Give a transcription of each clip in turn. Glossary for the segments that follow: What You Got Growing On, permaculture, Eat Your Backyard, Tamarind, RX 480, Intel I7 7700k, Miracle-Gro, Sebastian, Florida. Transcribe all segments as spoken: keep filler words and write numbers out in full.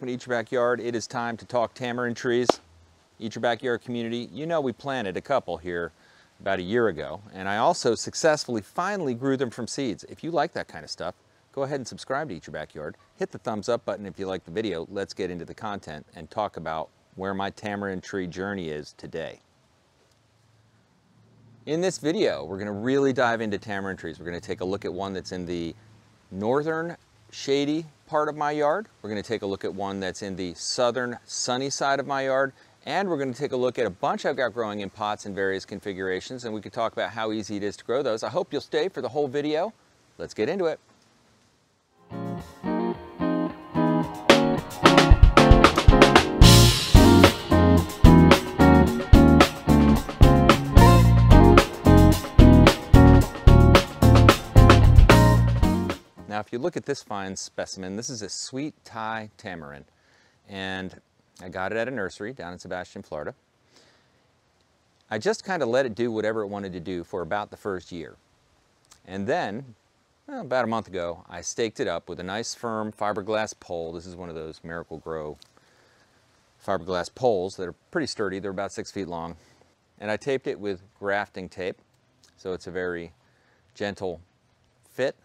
Welcome to Eat Your Backyard. It is time to talk tamarind trees. Eat Your Backyard community, you know we planted a couple here about a year ago, and I also successfully finally grew them from seeds. If you like that kind of stuff, go ahead and subscribe to Eat Your Backyard. Hit the thumbs up button if you like the video. Let's get into the content and talk about where my tamarind tree journey is today. In this video, we're going to really dive into tamarind trees. We're going to take a look at one that's in the northern shady part of my yard. We're going to take a look at one that's in the southern sunny side of my yard, and we're going to take a look at a bunch I've got growing in pots in various configurations, and we can talk about how easy it is to grow those. I hope you'll stay for the whole video. Let's get into it. Now, if you look at this fine specimen, this is a sweet Thai tamarind, and I got it at a nursery down in Sebastian, Florida. I just kind of let it do whatever it wanted to do for about the first year. And then, well, about a month ago, I staked it up with a nice firm fiberglass pole. This is one of those Miracle-Gro fiberglass poles that are pretty sturdy. They're about six feet long. And I taped it with grafting tape, so it's a very gentle fit.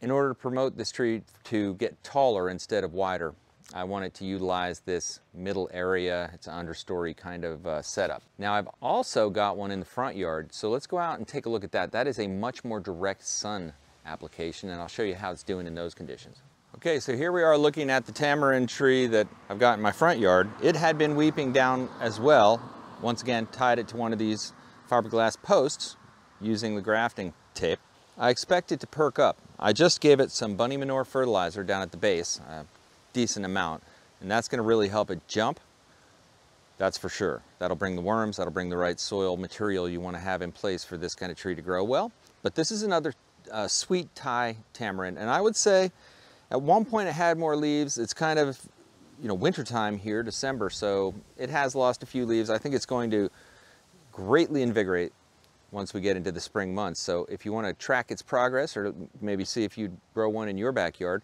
In order to promote this tree to get taller instead of wider, I wanted to utilize this middle area. It's an understory kind of uh, setup. Now, I've also got one in the front yard, so let's go out and take a look at that. That is a much more direct sun application, and I'll show you how it's doing in those conditions. Okay, so here we are looking at the tamarind tree that I've got in my front yard. It had been weeping down as well. Once again, tied it to one of these fiberglass posts using the grafting tape. I expect it to perk up. I just gave it some bunny manure fertilizer down at the base, a decent amount, and that's going to really help it jump. That's for sure. That'll bring the worms, that'll bring the right soil material you want to have in place for this kind of tree to grow well. But this is another uh, sweet Thai tamarind, and I would say at one point it had more leaves. It's kind of, you know, wintertime here, December, so it has lost a few leaves. I think it's going to greatly invigorate once we get into the spring months. So if you want to track its progress or maybe see if you grow one in your backyard,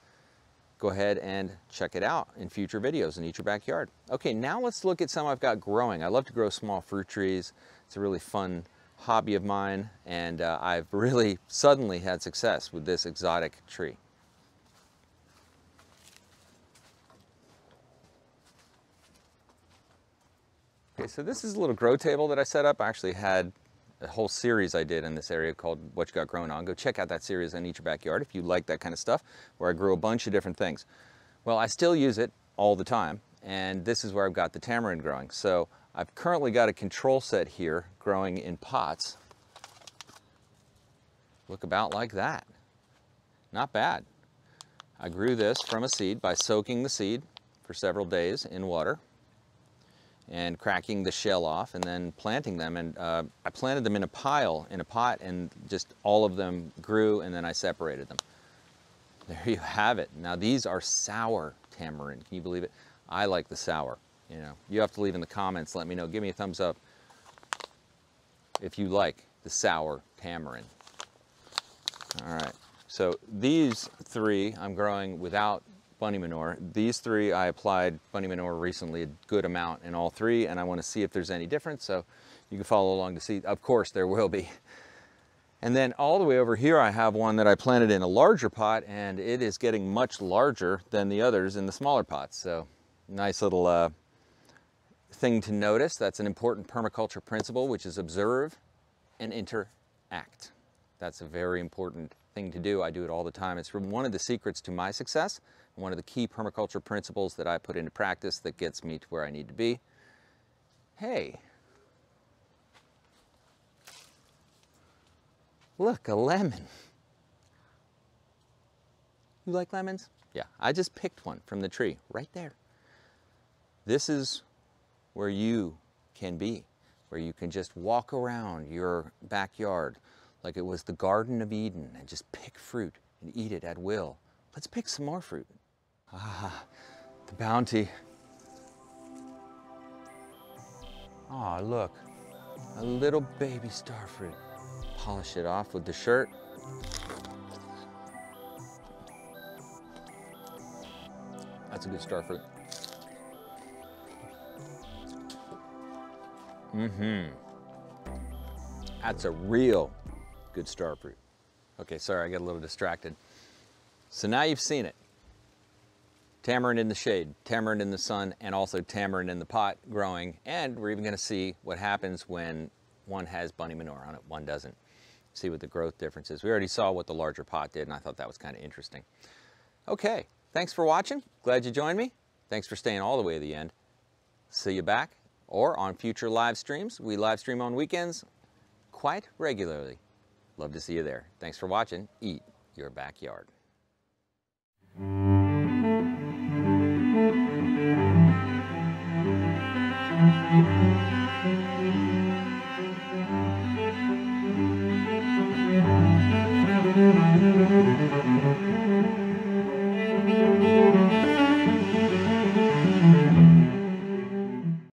go ahead and check it out in future videos in Eat Your Backyard. Okay, now let's look at some I've got growing. I love to grow small fruit trees. It's a really fun hobby of mine, and uh, I've really suddenly had success with this exotic tree. Okay, so this is a little grow table that I set up. I actually had a whole series I did in this area called What You Got Growing On. Go check out that series on Eat Your Backyard if you like that kind of stuff, where I grew a bunch of different things. Well, I still use it all the time, and this is where I've got the tamarind growing. So I've currently got a control set here growing in pots. Look about like that. Not bad. I grew this from a seed by soaking the seed for several days in water and cracking the shell off and then planting them. And uh, I planted them in a pile in a pot, and just all of them grew, and then I separated them. There you have it. Now, these are sour tamarind. Can you believe it? I like the sour. You know, you have to leave in the comments, let me know. Give me a thumbs up if you like the sour tamarind. All right, so these three I'm growing without bunny manure. These three, I applied bunny manure recently, a good amount in all three, and I want to see if there's any difference, so you can follow along to see. Of course there will be. And then all the way over here, I have one that I planted in a larger pot, and it is getting much larger than the others in the smaller pots. So nice little uh, thing to notice. That's an important permaculture principle, which is observe and interact. That's a very important thing to do. I do it all the time. It's one of the secrets to my success, one of the key permaculture principles that I put into practice that gets me to where I need to be. Hey, look, a lemon. You like lemons? Yeah, I just picked one from the tree right there. This is where you can be, where you can just walk around your backyard like it was the Garden of Eden and just pick fruit and eat it at will. Let's pick some more fruit. Ah, the bounty. Ah, look, a little baby star fruit. Polish it off with the shirt. That's a good start for it. Mm-hmm. That's a real good star fruit. Okay, sorry, I got a little distracted. So now you've seen it. Tamarind in the shade, tamarind in the sun, and also tamarind in the pot growing. And we're even gonna see what happens when one has bunny manure on it, one doesn't. See what the growth difference is. We already saw what the larger pot did, and I thought that was kind of interesting. Okay, thanks for watching. Glad you joined me. Thanks for staying all the way to the end. See you back or on future live streams. We live stream on weekends quite regularly. Love to see you there. Thanks for watching. Eat Your Backyard. Thank you.